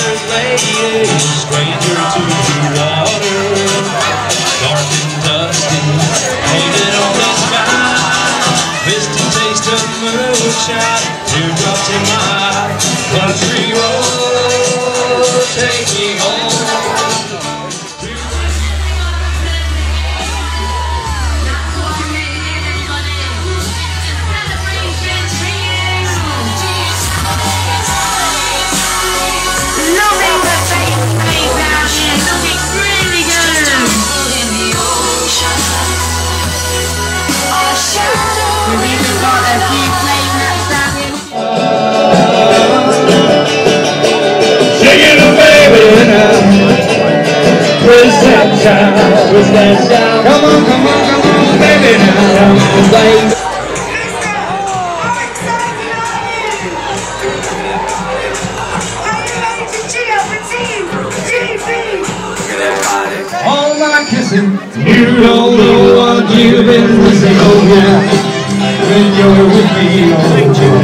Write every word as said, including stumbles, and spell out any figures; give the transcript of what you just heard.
water's laid, stranger to the water, dark and dusty, painted on the sky, misty taste of moonshine, teardrops in my eye, country road, take me home. Come on, come on, come on, baby, now. Come on, all my kissing, you don't know what you've been missing. Oh yeah, when you're with me, oh yeah.